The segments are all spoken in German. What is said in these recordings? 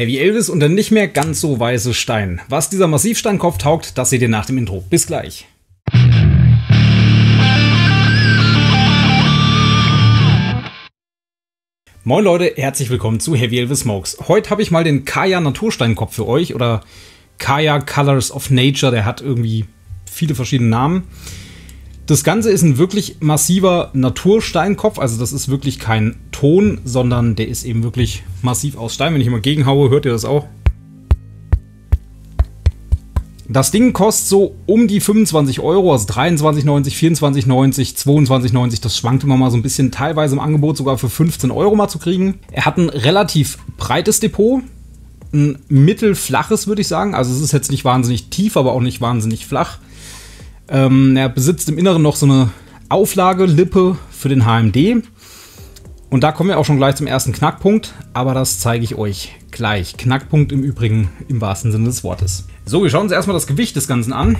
Heavy Elvizz und der nicht mehr ganz so weiße Stein. Was dieser Massivsteinkopf taugt, das seht ihr nach dem Intro. Bis gleich. Moin Leute, herzlich willkommen zu Heavy Elvizz Smokes. Heute habe ich mal den Kaya Natursteinkopf für euch oder Kaya Colors of Nature, der hat irgendwie viele verschiedene Namen. Das Ganze ist ein wirklich massiver Natursteinkopf, also das ist wirklich kein Ton, sondern der ist eben wirklich massiv aus Stein. Wenn ich mal gegenhaue, hört ihr das auch. Das Ding kostet so um die 25 Euro, also 23,90, 24,90, 22,90, das schwankt immer mal so ein bisschen, teilweise im Angebot sogar für 15 Euro mal zu kriegen. Er hat ein relativ breites Depot, ein mittelflaches würde ich sagen, also es ist jetzt nicht wahnsinnig tief, aber auch nicht wahnsinnig flach. Er besitzt im Inneren noch so eine Auflagelippe für den HMD und da kommen wir auch schon gleich zum ersten Knackpunkt, aber das zeige ich euch gleich. Knackpunkt im Übrigen im wahrsten Sinne des Wortes. So, wir schauen uns erstmal das Gewicht des Ganzen an.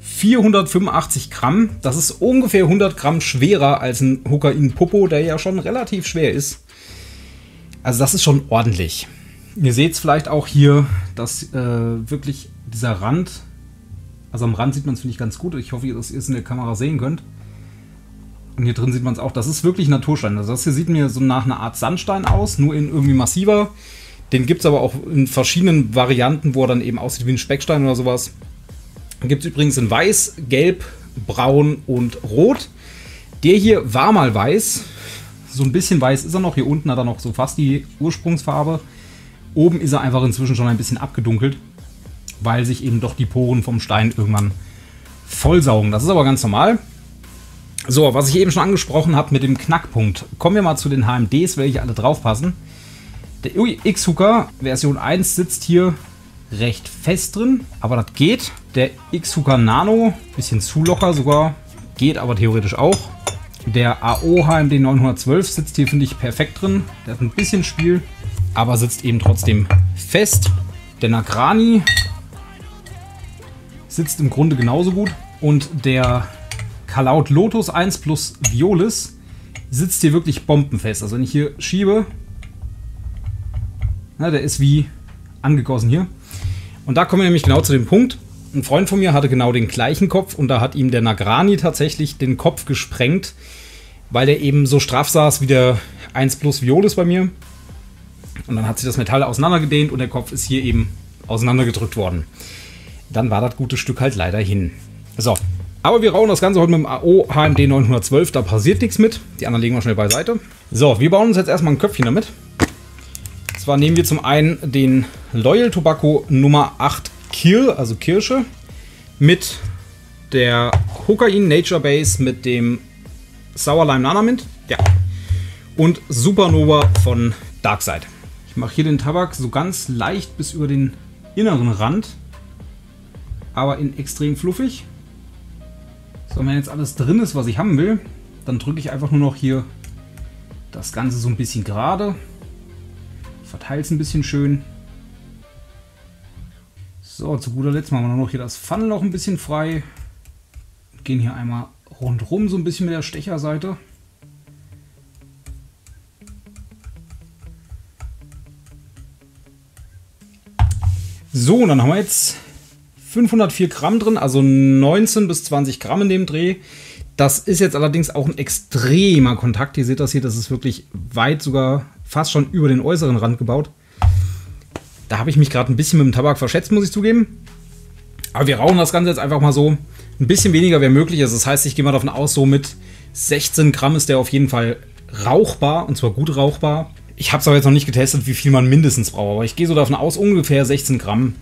485 Gramm, das ist ungefähr 100 Gramm schwerer als ein Hookain Popo, der ja schon relativ schwer ist. Also das ist schon ordentlich. Ihr seht es vielleicht auch hier, dass wirklich dieser Rand, also am Rand sieht man es, finde ich, ganz gut. Ich hoffe, dass ihr es in der Kamera sehen könnt. Und hier drin sieht man es auch. Das ist wirklich Naturstein. Also das hier sieht mir so nach einer Art Sandstein aus, nur in irgendwie massiver. Den gibt es aber auch in verschiedenen Varianten, wo er dann eben aussieht wie ein Speckstein oder sowas. Den gibt es übrigens in Weiß, Gelb, Braun und Rot. Der hier war mal weiß. So ein bisschen weiß ist er noch. Hier unten hat er noch so fast die Ursprungsfarbe. Oben ist er einfach inzwischen schon ein bisschen abgedunkelt, weil sich eben doch die Poren vom Stein irgendwann vollsaugen. Das ist aber ganz normal. So, was ich eben schon angesprochen habe mit dem Knackpunkt. Kommen wir mal zu den HMDs, welche alle drauf passen. Der X-Hucker Version 1 sitzt hier recht fest drin, aber das geht. Der X-Hucker Nano, bisschen zu locker sogar, geht aber theoretisch auch. Der AO-HMD 912 sitzt hier, finde ich, perfekt drin. Der hat ein bisschen Spiel, aber sitzt eben trotzdem fest. Der Nagrani sitzt im Grunde genauso gut und der Kaloud Lotus 1 plus Violis sitzt hier wirklich bombenfest. Also wenn ich hier schiebe, na, der ist wie angegossen hier. Und da kommen wir nämlich genau zu dem Punkt. Ein Freund von mir hatte genau den gleichen Kopf und da hat ihm der Nagrani tatsächlich den Kopf gesprengt, weil der eben so straff saß wie der 1 plus Violis bei mir. Und dann hat sich das Metall auseinandergedehnt und der Kopf ist hier eben auseinandergedrückt worden. Dann war das gute Stück halt leider hin. So, aber wir bauen das Ganze heute mit dem AO-HMD 912, da passiert nichts mit. Die anderen legen wir schnell beiseite. So, wir bauen uns jetzt erstmal ein Köpfchen damit. Und zwar nehmen wir zum einen den Loyal Tobacco Nummer 8 also Kirsche, mit der Hookain Nature Base, mit dem Sour Lime Nana Mint, ja, und Supernova von Darkside. Ich mache hier den Tabak so ganz leicht bis über den inneren Rand, aber in extrem fluffig. So, wenn jetzt alles drin ist, was ich haben will, dann drücke ich einfach nur noch hier das Ganze so ein bisschen gerade, verteile es ein bisschen schön. So, zu guter Letzt machen wir noch hier das Pfannenloch ein bisschen frei. Gehen hier einmal rundrum so ein bisschen mit der Stecherseite. So, und dann haben wir jetzt 504 Gramm drin, also 19 bis 20 Gramm in dem Dreh. Das ist jetzt allerdings auch ein extremer Kontakt. Ihr seht das hier, das ist wirklich weit, sogar fast schon über den äußeren Rand gebaut. Da habe ich mich gerade ein bisschen mit dem Tabak verschätzt, muss ich zugeben. Aber wir rauchen das Ganze jetzt einfach mal so. Ein bisschen weniger wäre möglich. Also das heißt, ich gehe mal davon aus, so mit 16 Gramm ist der auf jeden Fall rauchbar, und zwar gut rauchbar. Ich habe es aber jetzt noch nicht getestet, wie viel man mindestens braucht. Aber ich gehe so davon aus, ungefähr 16 Gramm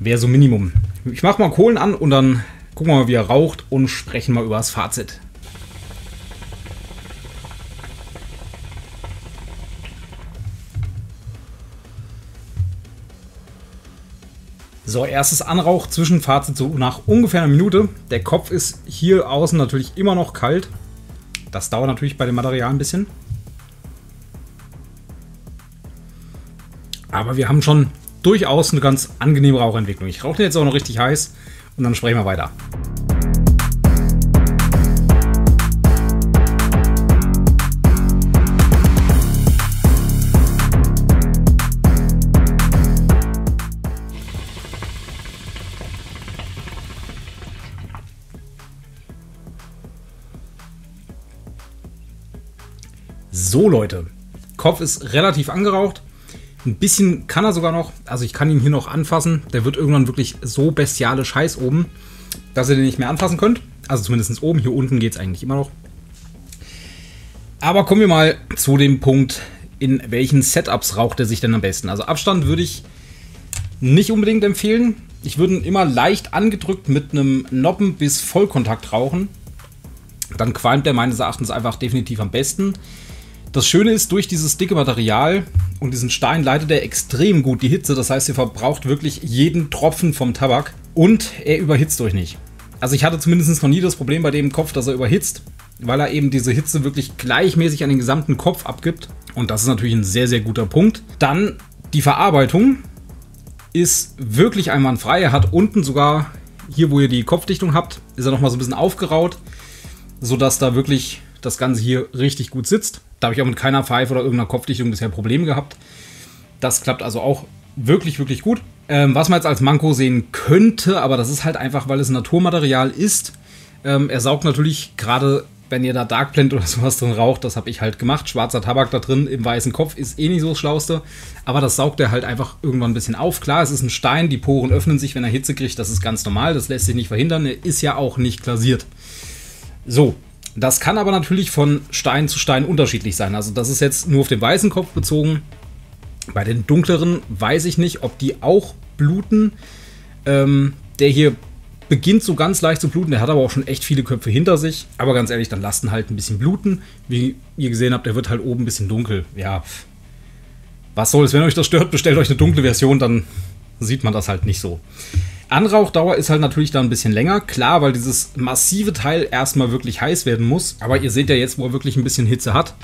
wäre so Minimum. Ich mache mal Kohlen an und dann gucken wir mal, wie er raucht und sprechen mal über das Fazit. So, erstes Anrauch, Zwischenfazit so nach ungefähr einer Minute. Der Kopf ist hier außen natürlich immer noch kalt. Das dauert natürlich bei dem Material ein bisschen. Aber wir haben schon durchaus eine ganz angenehme Rauchentwicklung. Ich rauche den jetzt auch noch richtig heiß und dann sprechen wir weiter. So Leute, Kopf ist relativ angeraucht. Ein bisschen kann er sogar noch. Also ich kann ihn hier noch anfassen. Der wird irgendwann wirklich so bestiale Scheiß oben, dass ihr den nicht mehr anfassen könnt. Also zumindest oben. Hier unten geht es eigentlich immer noch. Aber kommen wir mal zu dem Punkt, in welchen Setups raucht er sich denn am besten. Also Abstand würde ich nicht unbedingt empfehlen. Ich würde ihn immer leicht angedrückt mit einem Noppen bis Vollkontakt rauchen. Dann qualmt er meines Erachtens einfach definitiv am besten. Das Schöne ist, durch dieses dicke Material und diesen Stein leitet er extrem gut die Hitze. Das heißt, ihr verbraucht wirklich jeden Tropfen vom Tabak und er überhitzt euch nicht. Also ich hatte zumindest noch nie das Problem bei dem Kopf, dass er überhitzt, weil er eben diese Hitze wirklich gleichmäßig an den gesamten Kopf abgibt. Und das ist natürlich ein sehr, sehr guter Punkt. Dann die Verarbeitung ist wirklich einwandfrei. Er hat unten sogar, hier wo ihr die Kopfdichtung habt, ist er nochmal so ein bisschen aufgeraut, sodass da wirklich das Ganze hier richtig gut sitzt. Da habe ich auch mit keiner Pfeife oder irgendeiner Kopfdichtung bisher Probleme gehabt. Das klappt also auch wirklich, wirklich gut. Was man jetzt als Manko sehen könnte, aber das ist halt einfach, weil es ein Naturmaterial ist. Er saugt natürlich, gerade wenn ihr da Darkblend oder sowas drin raucht, das habe ich halt gemacht. Schwarzer Tabak da drin im weißen Kopf ist eh nicht so das Schlauste. Aber das saugt er halt einfach irgendwann ein bisschen auf. Klar, es ist ein Stein, die Poren öffnen sich, wenn er Hitze kriegt. Das ist ganz normal, das lässt sich nicht verhindern. Er ist ja auch nicht glasiert. So, das kann aber natürlich von Stein zu Stein unterschiedlich sein. Also das ist jetzt nur auf den weißen Kopf bezogen. Bei den dunkleren weiß ich nicht, ob die auch bluten. Der hier beginnt so ganz leicht zu bluten. Der hat aber auch schon echt viele Köpfe hinter sich. Aber ganz ehrlich, dann lasst ihn halt ein bisschen bluten. Wie ihr gesehen habt, der wird halt oben ein bisschen dunkel. Ja, was soll's. Wenn euch das stört, bestellt euch eine dunkle Version, dann sieht man das halt nicht so. Anrauchdauer ist halt natürlich da ein bisschen länger, klar, weil dieses massive Teil erstmal wirklich heiß werden muss. Aber ihr seht ja jetzt, wo er wirklich ein bisschen Hitze hat.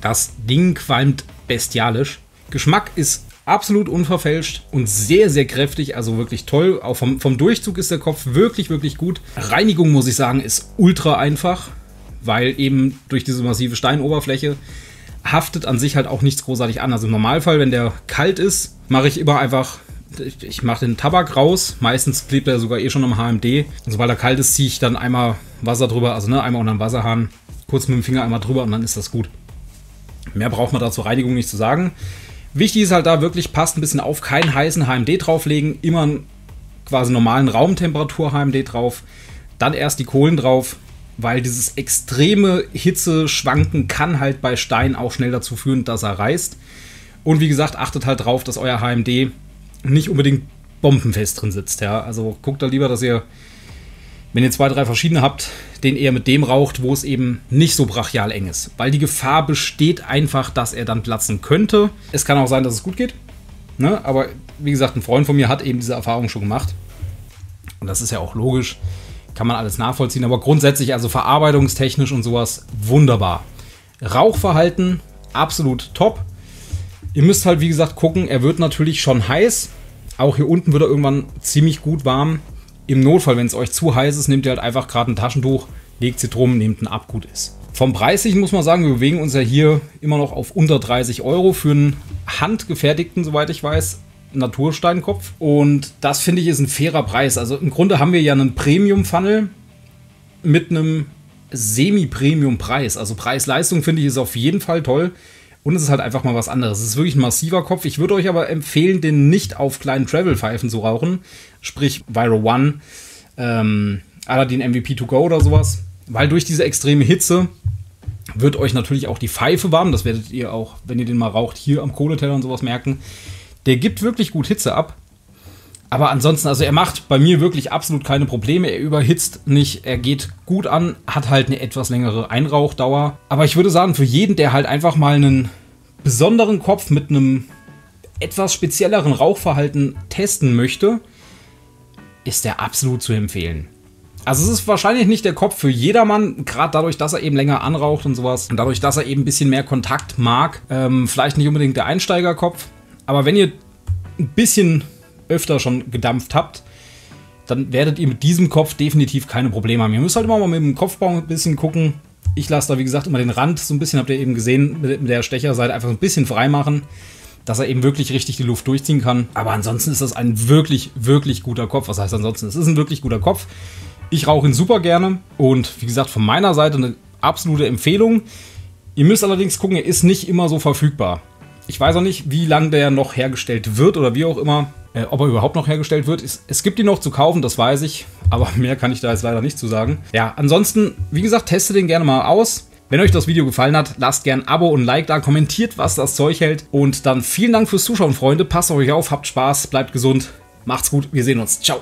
Das Ding qualmt bestialisch. Geschmack ist absolut unverfälscht und sehr, sehr kräftig, also wirklich toll. Auch vom Durchzug ist der Kopf wirklich, wirklich gut. Reinigung, muss ich sagen, ist ultra einfach, weil eben durch diese massive Steinoberfläche haftet an sich halt auch nichts großartig an. Also im Normalfall, wenn der kalt ist, mache ich immer einfach, ich mache den Tabak raus. Meistens klebt er sogar eh schon am HMD. Und sobald er kalt ist, ziehe ich dann einmal Wasser drüber, also ne, einmal unter den Wasserhahn, kurz mit dem Finger einmal drüber und dann ist das gut. Mehr braucht man da zur Reinigung nicht zu sagen. Wichtig ist halt da wirklich, passt ein bisschen auf, keinen heißen HMD drauflegen, immer einen quasi normalen Raumtemperatur HMD drauf, dann erst die Kohlen drauf. Weil dieses extreme Hitzeschwanken kann halt bei Stein auch schnell dazu führen, dass er reißt. Und wie gesagt, achtet halt drauf, dass euer HMD nicht unbedingt bombenfest drin sitzt. Ja? Also guckt da lieber, dass ihr, wenn ihr 2, 3 verschiedene habt, den eher mit dem raucht, wo es eben nicht so brachial eng ist. Weil die Gefahr besteht einfach, dass er dann platzen könnte. Es kann auch sein, dass es gut geht. Ne? Aber wie gesagt, ein Freund von mir hat eben diese Erfahrung schon gemacht. Und das ist ja auch logisch. Kann man alles nachvollziehen, aber grundsätzlich also verarbeitungstechnisch und sowas wunderbar. Rauchverhalten absolut top. Ihr müsst halt wie gesagt gucken, er wird natürlich schon heiß. Auch hier unten wird er irgendwann ziemlich gut warm. Im Notfall, wenn es euch zu heiß ist, nehmt ihr halt einfach gerade ein Taschentuch, legt sie drum, nehmt einen ab, gut ist. Vom Preislichen muss man sagen, wir bewegen uns ja hier immer noch auf unter 30 € für einen handgefertigten, soweit ich weiß, Natursteinkopf, und das finde ich ist ein fairer Preis. Also im Grunde haben wir ja einen Premium-Funnel mit einem Semi-Premium-Preis. Also Preis-Leistung finde ich ist auf jeden Fall toll und es ist halt einfach mal was anderes. Es ist wirklich ein massiver Kopf. Ich würde euch aber empfehlen, den nicht auf kleinen Travel-Pfeifen zu rauchen, sprich Viral One, Aladdin MVP2Go oder sowas, weil durch diese extreme Hitze wird euch natürlich auch die Pfeife warm. Das werdet ihr auch, wenn ihr den mal raucht, hier am Kohleteller und sowas merken. Der gibt wirklich gut Hitze ab, aber ansonsten, also er macht bei mir wirklich absolut keine Probleme, er überhitzt nicht, er geht gut an, hat halt eine etwas längere Einrauchdauer. Aber ich würde sagen, für jeden, der halt einfach mal einen besonderen Kopf mit einem etwas spezielleren Rauchverhalten testen möchte, ist der absolut zu empfehlen. Also es ist wahrscheinlich nicht der Kopf für jedermann, gerade dadurch, dass er eben länger anraucht und sowas und dadurch, dass er eben ein bisschen mehr Kontakt mag, vielleicht nicht unbedingt der Einsteigerkopf. Aber wenn ihr ein bisschen öfter schon gedampft habt, dann werdet ihr mit diesem Kopf definitiv keine Probleme haben. Ihr müsst halt immer mal mit dem Kopfbau ein bisschen gucken. Ich lasse da, wie gesagt, immer den Rand so ein bisschen, habt ihr eben gesehen, mit der Stecherseite einfach ein bisschen frei machen, dass er eben wirklich richtig die Luft durchziehen kann. Aber ansonsten ist das ein wirklich, wirklich guter Kopf. Was heißt ansonsten? Es ist ein wirklich guter Kopf. Ich rauche ihn super gerne und wie gesagt, von meiner Seite eine absolute Empfehlung. Ihr müsst allerdings gucken, er ist nicht immer so verfügbar. Ich weiß auch nicht, wie lange der noch hergestellt wird oder wie auch immer, ob er überhaupt noch hergestellt wird. Es gibt ihn noch zu kaufen, das weiß ich, aber mehr kann ich da jetzt leider nicht zu sagen. Ja, ansonsten, wie gesagt, testet den gerne mal aus. Wenn euch das Video gefallen hat, lasst gerne ein Abo und ein Like da, kommentiert, was das Zeug hält. Und dann vielen Dank fürs Zuschauen, Freunde. Passt auf euch auf, habt Spaß, bleibt gesund, macht's gut, wir sehen uns. Ciao.